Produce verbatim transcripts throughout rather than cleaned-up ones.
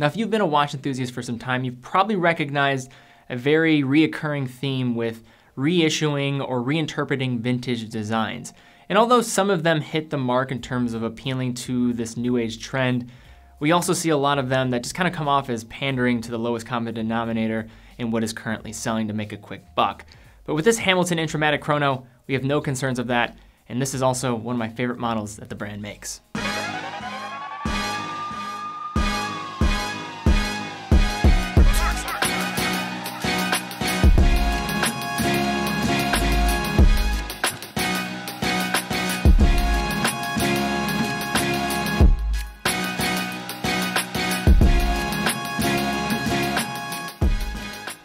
Now, if you've been a watch enthusiast for some time, you've probably recognized a very reoccurring theme with reissuing or reinterpreting vintage designs. And although some of them hit the mark in terms of appealing to this new age trend, we also see a lot of them that just kind of come off as pandering to the lowest common denominator in what is currently selling to make a quick buck. But with this Hamilton Intramatic Chrono, we have no concerns of that, and this is also one of my favorite models that the brand makes.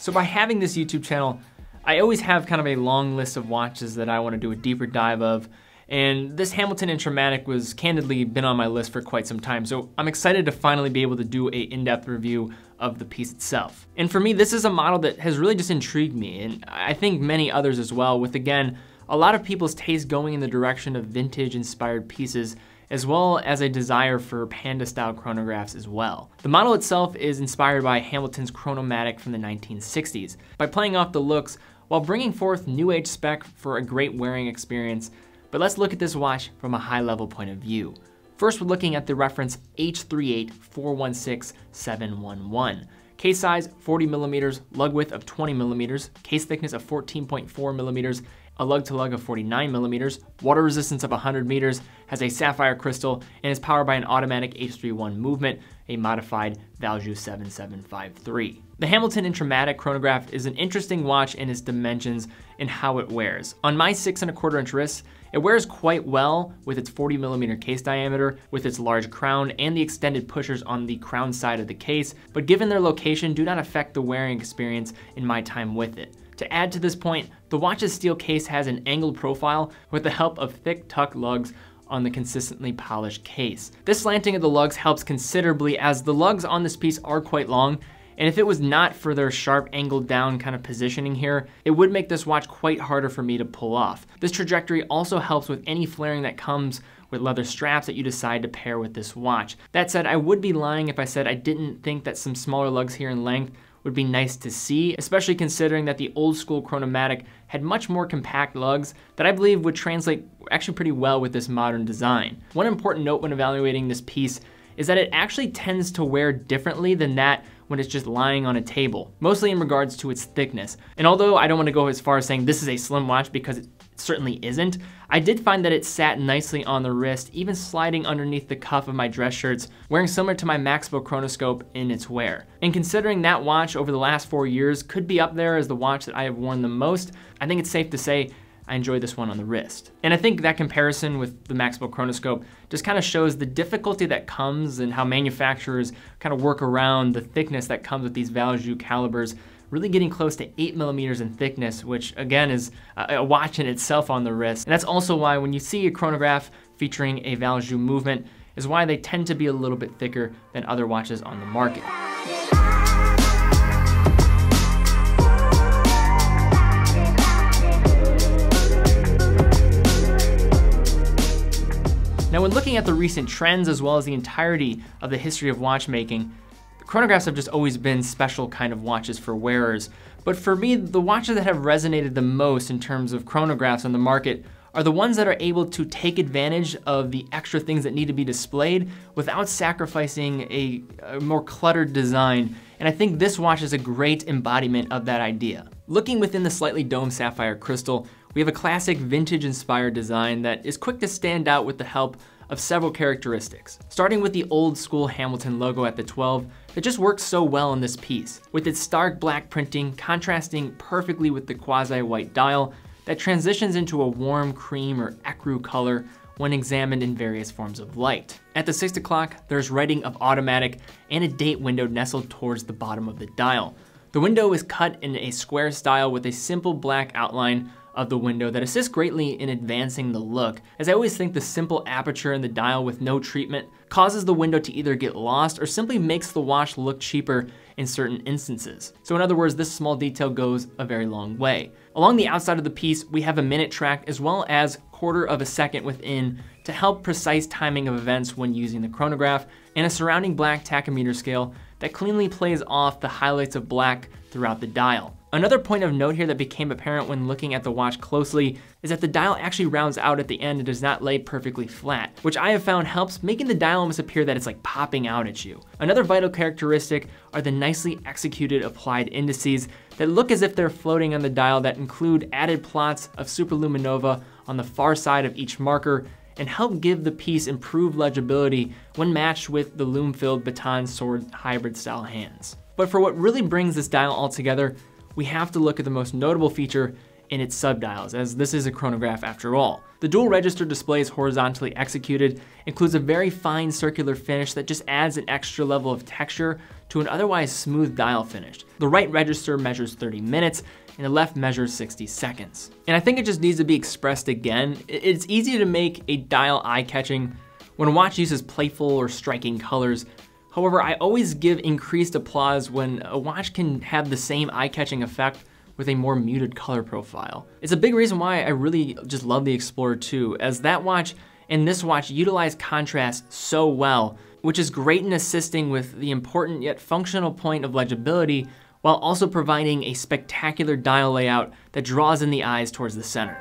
So by having this YouTube channel, I always have kind of a long list of watches that I want to do a deeper dive of, and this Hamilton Intramatic was candidly been on my list for quite some time, so I'm excited to finally be able to do a in-depth review of the piece itself. And for me, this is a model that has really just intrigued me, and I think many others as well, with again, a lot of people's taste going in the direction of vintage-inspired pieces, as well as a desire for panda-style chronographs as well. The model itself is inspired by Hamilton's Chronomatic from the nineteen sixties. By playing off the looks, while bringing forth new age spec for a great wearing experience, but let's look at this watch from a high level point of view. First, we're looking at the reference H three eight four one six seven one one. Case size forty millimeters, lug width of twenty millimeters, case thickness of fourteen point four millimeters, a lug to lug of forty-nine millimeters, water resistance of one hundred meters, has a sapphire crystal, and is powered by an automatic H thirty-one movement, a modified Valjoux seven seven five three. The Hamilton Intramatic Chronograph is an interesting watch in its dimensions and how it wears. On my six and a quarter inch wrist, it wears quite well with its forty millimeter case diameter, with its large crown and the extended pushers on the crown side of the case, but given their location, do not affect the wearing experience in my time with it. To add to this point, the watch's steel case has an angled profile with the help of thick tuck lugs on the consistently polished case. This slanting of the lugs helps considerably, as the lugs on this piece are quite long, and if it was not for their sharp angled down kind of positioning here, it would make this watch quite harder for me to pull off. This trajectory also helps with any flaring that comes with leather straps that you decide to pair with this watch. That said, I would be lying if I said I didn't think that some smaller lugs here in length would be nice to see, especially considering that the old school Chronomatic had much more compact lugs that I believe would translate actually pretty well with this modern design. One important note when evaluating this piece is that it actually tends to wear differently than that when it's just lying on a table, mostly in regards to its thickness. And although I don't want to go as far as saying this is a slim watch, because it certainly isn't, I did find that it sat nicely on the wrist, even sliding underneath the cuff of my dress shirts, wearing similar to my Max Bill Chronoscope in its wear. And considering that watch over the last four years could be up there as the watch that I have worn the most, I think it's safe to say I enjoy this one on the wrist. And I think that comparison with the Max Bill Chronoscope just kind of shows the difficulty that comes and how manufacturers kind of work around the thickness that comes with these Valjoux calibers, really getting close to eight millimeters in thickness, which again is a watch in itself on the wrist. And that's also why when you see a chronograph featuring a Valjoux movement is why they tend to be a little bit thicker than other watches on the market. Now, when looking at the recent trends, as well as the entirety of the history of watchmaking, chronographs have just always been special kind of watches for wearers. But for me, the watches that have resonated the most in terms of chronographs on the market are the ones that are able to take advantage of the extra things that need to be displayed without sacrificing a, a more cluttered design. And I think this watch is a great embodiment of that idea. Looking within the slightly domed sapphire crystal, we have a classic vintage-inspired design that is quick to stand out with the help of several characteristics. Starting with the old-school Hamilton logo at the twelve, that just works so well on this piece, with its stark black printing contrasting perfectly with the quasi-white dial that transitions into a warm cream or ecru color when examined in various forms of light. At the six o'clock, there's writing of automatic and a date window nestled towards the bottom of the dial. The window is cut in a square style with a simple black outline of the window that assists greatly in advancing the look, as I always think the simple aperture in the dial with no treatment causes the window to either get lost or simply makes the watch look cheaper in certain instances. So in other words, this small detail goes a very long way. Along the outside of the piece, we have a minute track as well as quarter of a second within to help precise timing of events when using the chronograph, and a surrounding black tachymeter scale that cleanly plays off the highlights of black throughout the dial. Another point of note here that became apparent when looking at the watch closely is that the dial actually rounds out at the end and does not lay perfectly flat, which I have found helps making the dial almost appear that it's like popping out at you. Another vital characteristic are the nicely executed applied indices that look as if they're floating on the dial, that include added plots of superluminova on the far side of each marker and help give the piece improved legibility when matched with the lume-filled baton sword hybrid style hands. But for what really brings this dial all together, we have to look at the most notable feature in its subdials, as this is a chronograph after all. The dual register display is horizontally executed, includes a very fine circular finish that just adds an extra level of texture to an otherwise smooth dial finish. The right register measures thirty minutes and the left measures sixty seconds. And I think it just needs to be expressed again. It's easy to make a dial eye-catching when a watch uses playful or striking colors. However, I always give increased applause when a watch can have the same eye-catching effect with a more muted color profile. It's a big reason why I really just love the Explorer two, as that watch and this watch utilize contrast so well, which is great in assisting with the important yet functional point of legibility, while also providing a spectacular dial layout that draws in the eyes towards the center.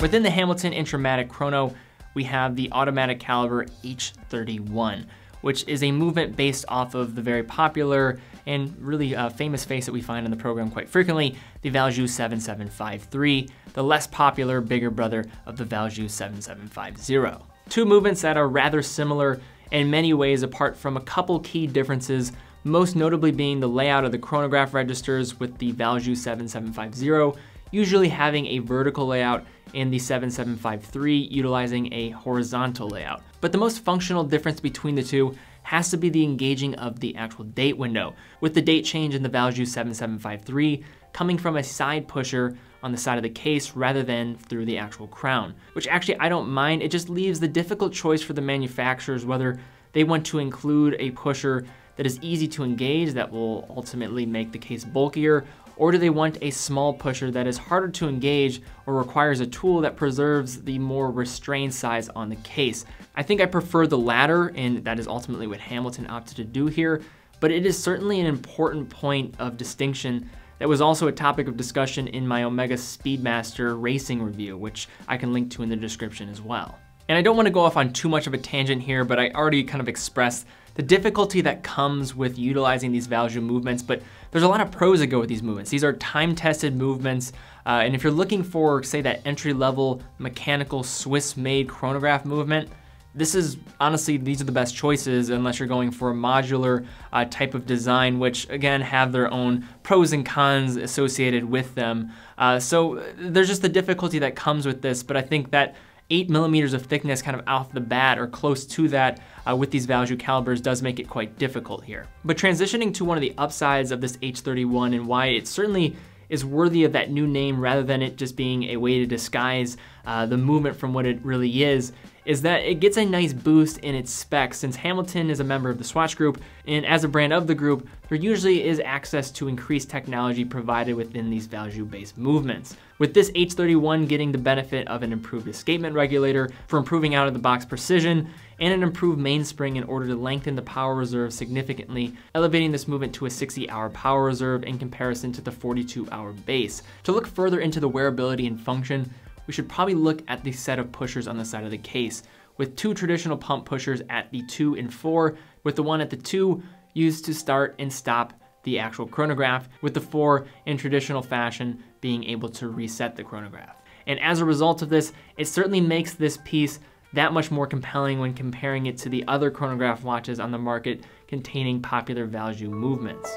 Within the Hamilton Intramatic Chrono, we have the automatic caliber H thirty-one, which is a movement based off of the very popular and really uh, famous face that we find in the program quite frequently, the Valjoux seventy-seven fifty-three, the less popular, bigger brother of the Valjoux seventy-seven fifty. Two movements that are rather similar in many ways, apart from a couple key differences, most notably being the layout of the chronograph registers, with the Valjoux seventy-seven fifty usually having a vertical layout and the seventy-seven fifty-three utilizing a horizontal layout. But the most functional difference between the two has to be the engaging of the actual date window, with the date change in the Valjoux seventy-seven fifty-three coming from a side pusher on the side of the case rather than through the actual crown, which actually I don't mind. It just leaves the difficult choice for the manufacturers whether they want to include a pusher that is easy to engage, that will ultimately make the case bulkier, or do they want a small pusher that is harder to engage or requires a tool that preserves the more restrained size on the case? I think I prefer the latter, and that is ultimately what Hamilton opted to do here, but it is certainly an important point of distinction that was also a topic of discussion in my Omega Speedmaster racing review, which I can link to in the description as well. And I don't want to go off on too much of a tangent here, but I already kind of expressed the difficulty that comes with utilizing these Valjoux movements, but there's a lot of pros that go with these movements. These are time-tested movements, uh, and if you're looking for, say, that entry-level mechanical Swiss-made chronograph movement, this is, honestly, these are the best choices, unless you're going for a modular uh, type of design, which again have their own pros and cons associated with them. Uh, so there's just the difficulty that comes with this, but I think that eight millimeters of thickness kind of off the bat or close to that uh, with these Valjoux calibers does make it quite difficult here. But transitioning to one of the upsides of this H thirty-one and why it certainly is worthy of that new name rather than it just being a way to disguise uh, the movement from what it really is, is that it gets a nice boost in its specs. Since Hamilton is a member of the Swatch Group, and as a brand of the group, there usually is access to increased technology provided within these Valjoux-based movements. With this H thirty-one getting the benefit of an improved escapement regulator for improving out-of-the-box precision, and an improved mainspring in order to lengthen the power reserve significantly, elevating this movement to a sixty hour power reserve in comparison to the forty-two hour base. To look further into the wearability and function, we should probably look at the set of pushers on the side of the case, with two traditional pump pushers at the two and four, with the one at the two used to start and stop the actual chronograph, with the four in traditional fashion being able to reset the chronograph. And as a result of this, it certainly makes this piece that much more compelling when comparing it to the other chronograph watches on the market containing popular Valjoux movements.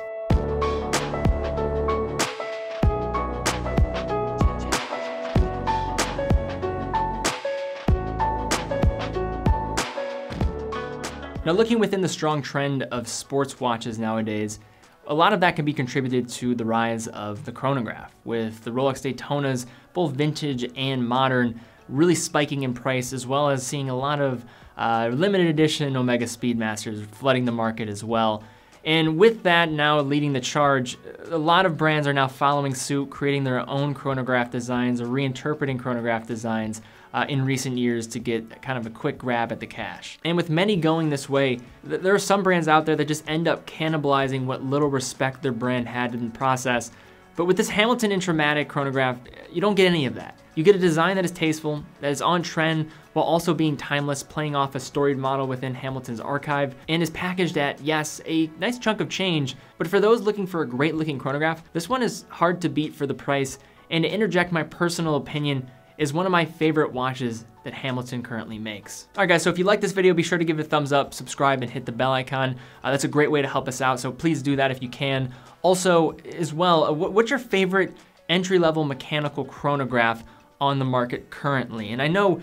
Now, looking within the strong trend of sports watches nowadays, a lot of that can be contributed to the rise of the chronograph, with the Rolex Daytonas, both vintage and modern, really spiking in price, as well as seeing a lot of uh, limited edition Omega Speedmasters flooding the market as well. And with that now leading the charge, a lot of brands are now following suit, creating their own chronograph designs or reinterpreting chronograph designs uh, in recent years to get kind of a quick grab at the cash. And with many going this way, th there are some brands out there that just end up cannibalizing what little respect their brand had in the process. But with this Hamilton Intramatic chronograph, you don't get any of that. You get a design that is tasteful, that is on trend, while also being timeless, playing off a storied model within Hamilton's archive, and is packaged at, yes, a nice chunk of change, but for those looking for a great looking chronograph, this one is hard to beat for the price, and to interject my personal opinion, is one of my favorite watches that Hamilton currently makes. All right guys, so if you like this video, be sure to give it a thumbs up, subscribe, and hit the bell icon. Uh, that's a great way to help us out, so please do that if you can. Also, as well, uh, what's your favorite entry-level mechanical chronograph on the market currently? And I know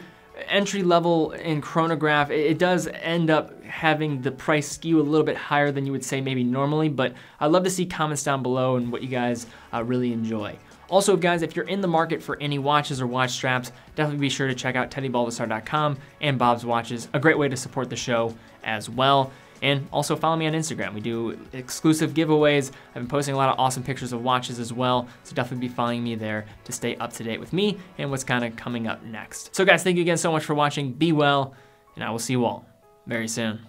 entry-level in chronograph, it, it does end up having the price skew a little bit higher than you would say maybe normally, but I'd love to see comments down below and what you guys uh, really enjoy. Also guys, if you're in the market for any watches or watch straps, definitely be sure to check out teddy baldassarre dot com and Bob's Watches, a great way to support the show as well. And also follow me on Instagram. We do exclusive giveaways. I've been posting a lot of awesome pictures of watches as well, so definitely be following me there to stay up to date with me and what's kind of coming up next. So guys, thank you again so much for watching. Be well, and I will see you all very soon.